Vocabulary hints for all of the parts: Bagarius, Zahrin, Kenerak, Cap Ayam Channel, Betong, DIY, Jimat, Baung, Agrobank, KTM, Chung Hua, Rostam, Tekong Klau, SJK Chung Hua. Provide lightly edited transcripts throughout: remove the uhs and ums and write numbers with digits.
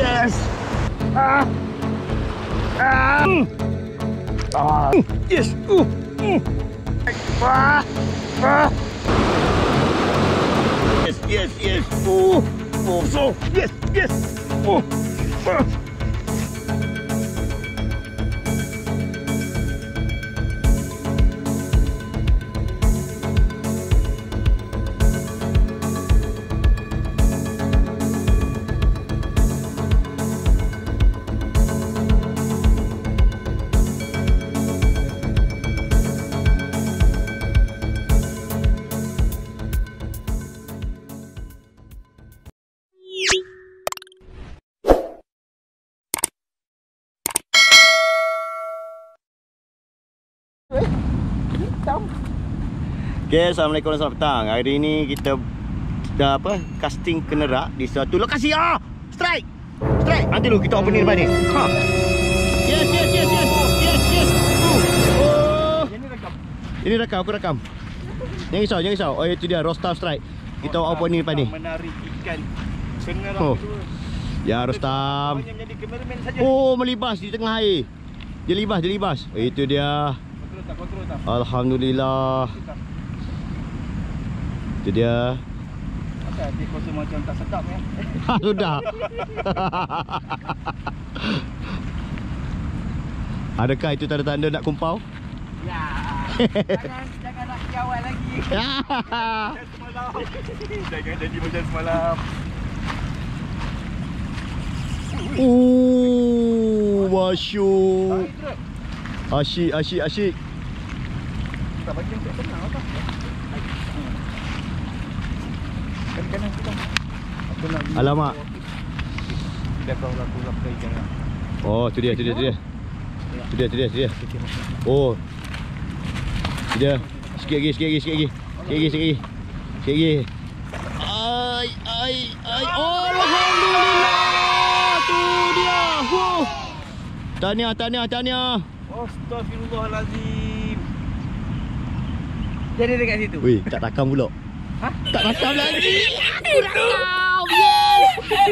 Yes. Yes. Yes. Yes. Yes. Oh, so. Yes. Yes. Oh. Okay, assalamualaikum dan selamat petang. Hari ini kita casting kenerak di suatu lokasi. Strike. Strike. Nanti dulu kita open depan ni. Ha. Yes, yes, yes, yes. Yes, yes. Oh. Ini rekam. Aku rekam. Jangan risau. Oh, itu dia Rostam strike. Kita open depan ni. Menarik ikan kenerak dulu. Ya, Rostam. Oh, melibas di tengah air. Dia libas. Itu dia. Kontrol tak. Alhamdulillah. Itu dia. Dia rasa macam tak sedap ni. Sudah. Adakah itu tanda-tanda nak kumpau? Ya. Jangan nak kiawat lagi. Jangan jadi macam semalam. Masyuk. Asyik. Tak bagi untuk tenang apa? Kanan kita. Alamak. Dia kau lakukan jangan. Oh, tu dia. Tu dia. Oh. Dia. Sikit lagi. Sikit lagi. Ai. Alhamdulillah. Tu dia. Huh. Tahniah. Astaghfirullahalazim. Jadi dekat situ. Wei, tak takam pula. Hah? Tak rakam lagi. Aku rakam.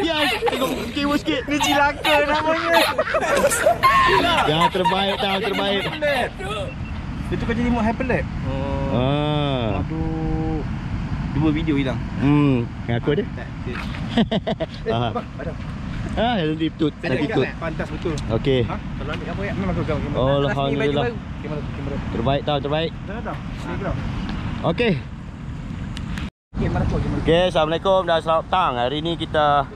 Yes. Tengok kewa sikit. Ni cilaka namanya. Yang terbaik tau. Itu kau jadi mod hyperlap. Aduh. 2 video hilang. Yang aku ada. Nanti tut. Pantas betul. Okey. Ha? Kalau ambil apa ya? Memang kau gambar. Alhamdulillah. Terbaik tau. Dah. Okey. Okay, assalamualaikum dan selamat petang. Hari ini kita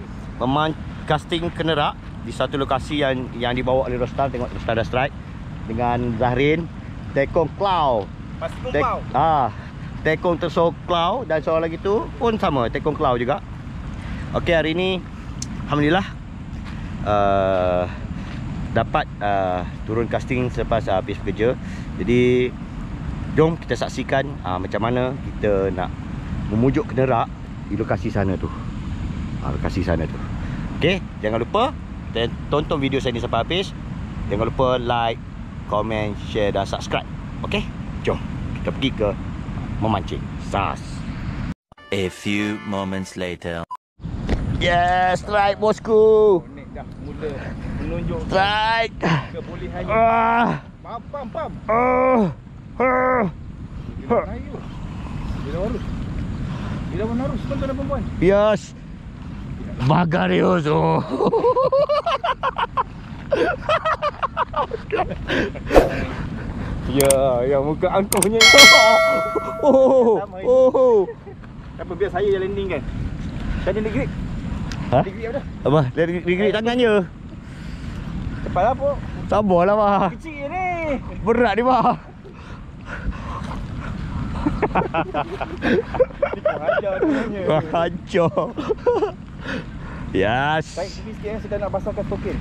casting kenerak di satu lokasi yang dibawa oleh Rostam. Tengok Rostam dah strike dengan Zahrin. Tekong Klau. Tekong Klau dan seorang lagi tu pun sama Tekong Klau juga. Okey, hari ini alhamdulillah dapat turun casting selepas habis bekerja. Jadi jom kita saksikan macam mana kita nak memujuk kenerak di lokasi sana tu. Okey, jangan lupa tonton video saya ni sampai habis. Jangan lupa like, komen, share dan subscribe. Okey, jom kita pergi ke memancing. Sas. A few moments later. Yes, strike bosku. Dah mula menunjuk strike kebolehan. Pam. Bila menarus tuan-tuan dan perempuan. Yes. Bagarius. Yang muka angkuhnya. Tapi biar saya yang landing kan. Saya landing grip. Grip apa dah? Abah, grip tangannya. Cepat apa? Sabarlah bah. Kecil ni. Berat dia bah. Hancur. Yes. Baik, sini sikit saya nak basahkan stokin.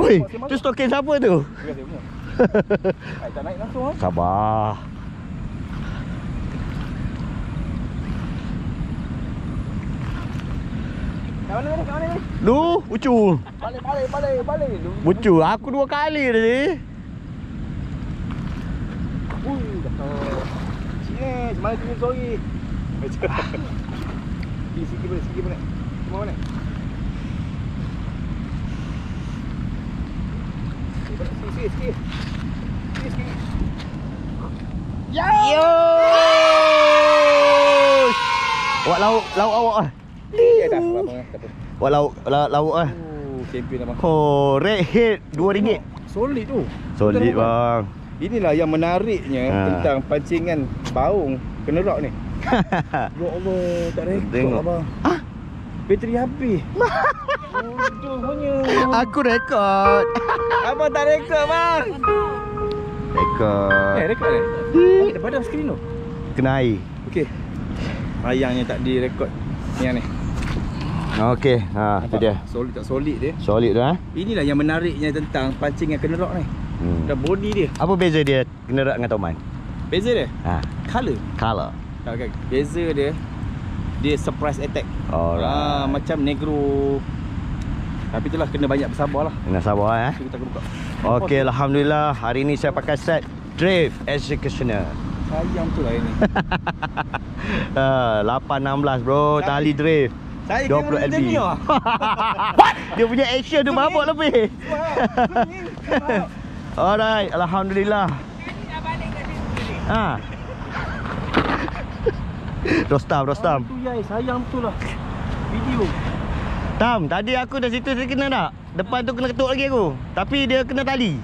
Woi, tu stokin siapa tu? Tak naik langsung ah. Sabar. Kat mana ni? Lu, bucu. Balik. Bucu, aku 2 kali tadi. Mana tu sorry. Di sikit boleh. Cuma mana? Ski. Yo. Awak lauk awak ah. Dia dah abang kata. Awak lauk ah. Champion abang. Oh, red head RM2. Solid tu. Solid bang. Inilah yang menariknya tentang pancingan baung Kenerak ni. Ya Allah, tak rekod abang. Ah. Bateri habis. Aku rekod. Abang tak rekod bang. Rekod. Rekod ni. Daripada skrin tu. Kena air. Okey. Sayangnya tak direkod yang ni. Okey, ha tu dia. Solid tak solid dia? Solid tu eh. Inilah yang menariknya tentang pancingan Kenerak ni. Dan body dia. Apa beza dia Kenerak dengan Toman? Beza dia? Ha. Color. Okey. Beza dia. Dia surprise attack. Alright. Macam negro. Tapi itulah kena banyak bersabarlah. Kena sabar eh. Kita buka. Okey, alhamdulillah hari ni saya pakai set drift executioner. Sayang betul lah ini. 816 bro, tali drift. Saya 20 LB. Dia punya action tu mabuk lebih. Alright, alhamdulillah. Ini dah balik kat sini. Ha. Rostam. Yai, sayang betul lah. Video. Tam, tadi aku dah situ saya kena tak? Depan tu kena ketuk lagi aku. Tapi dia kena tali.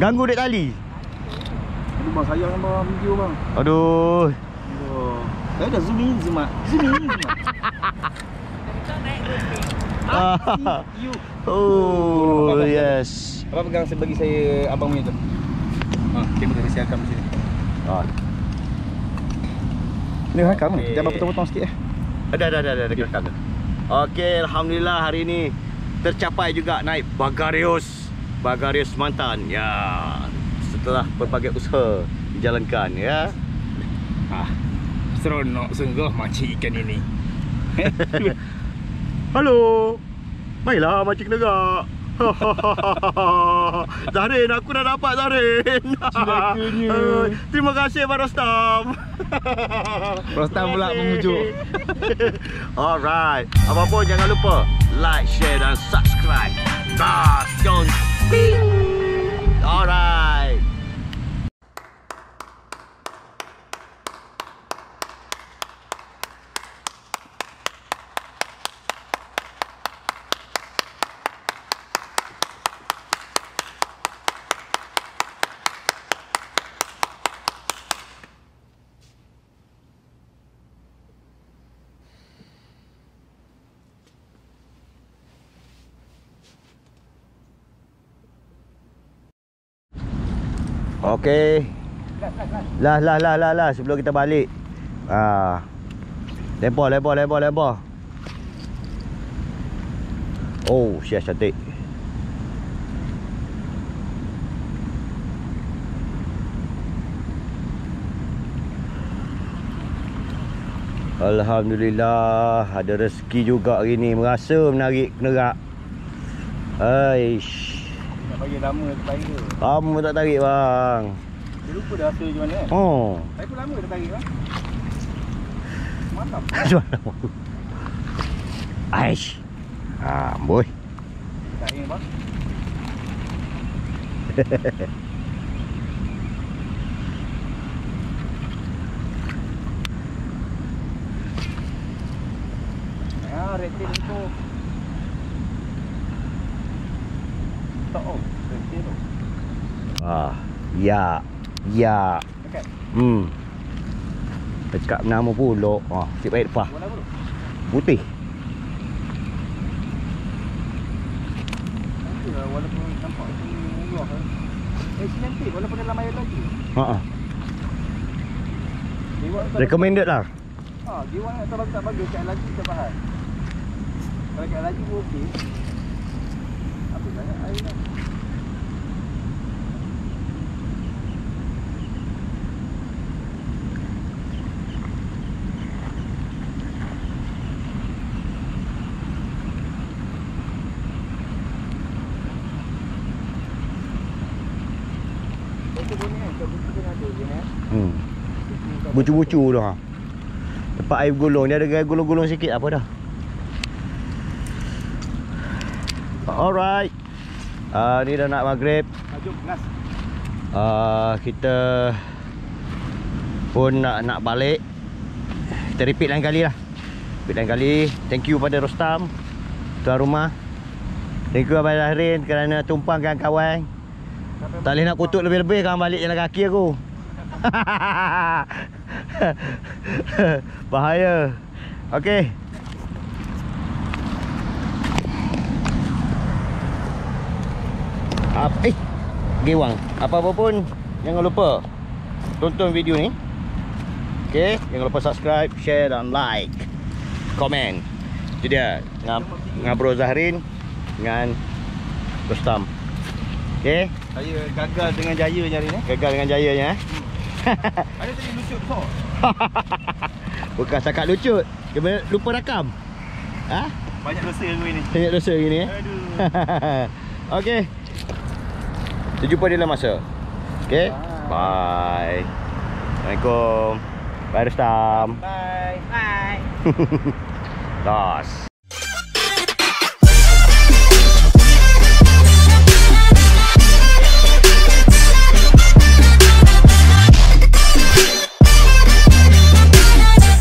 Ganggu dek tali. Aduh bang, sayang bang video bang. Aduh. Saya dah zoom in. Oh, abang, yes. Abang pegang bagi saya abang punya tu. Ha, kamera saya akan sini. Ha. Ni rakam kan? Jangan potong-potong sikit eh. Ada rakam tu. Okey, alhamdulillah hari ini tercapai juga naik Bagarius Mantan. Ya, setelah berbagai usaha dijalankan ya. Ah, seronok sungguh makcik ikan ini. Halo. Mailah makcik Kenerak. Zahrin, aku dah dapat Zahrin. Terima kasih Abang Rostam. Rostam pula memujuk. Alright, apa-apa jangan lupa like, share dan subscribe. Alright. Okey. Lah sebelum kita balik. Ah. Lebar. Oh, siap cantik. Alhamdulillah, ada rezeki juga hari ni. Merasa menarik Kenerak. Aish. Bagi lama tak tarik tu. Lama tak tarik bang. Dia lupa dah rasa macam mana kan. Oh. Saya pun lama dah tarik bang. Mantap. Aish. Ah, amboi. Tak ingin bang. Ah, retin tu. Ah, ya. Dekat. Dekat nama pulak. Ah, sip baik depan. Putih. Walaupun nampak macam murah kan. Cantik walaupun dalam air lagi. Ha ah. Recommended lah. Ha, dia orang nak tak bagi kat lagi tak bahas. Kalau kat lagi okey. Apa sangat air lah. Bucu-bucu tu ha. Tempat air gulung dia ada gulung-gulung sikit apa dah. Alright. Ni dah nak maghrib. Kita pun nak balik. Kita repeat lain kali lah. Repeat lain kali. Thank you pada Rostam, tuan rumah. Thank you Abang Zahrin kerana tumpangkan kawan. Tak boleh nak kutuk lebih-lebih, kawan balik jalan kaki aku. Bahaya. Okey. Gewang. Apa-apa pun jangan lupa tonton video ni. Okey, jangan lupa subscribe, share dan like. Komen. Itu dia Bro Zahrin dengan Rostam. Okey, saya gagal dengan jayanya hari ni. Gagal dengan jayanya eh. Ada tadi lucut besar. Bukan cakap lucut, dia lupa rakam. Ha? Banyak dosa hari ni. Banyak dosa hari ni eh. Aduh. Okey. Kita jumpa dalam masa. Okey. Bye. Assalamualaikum. Bye Rostam. Bye. Bye. Dos.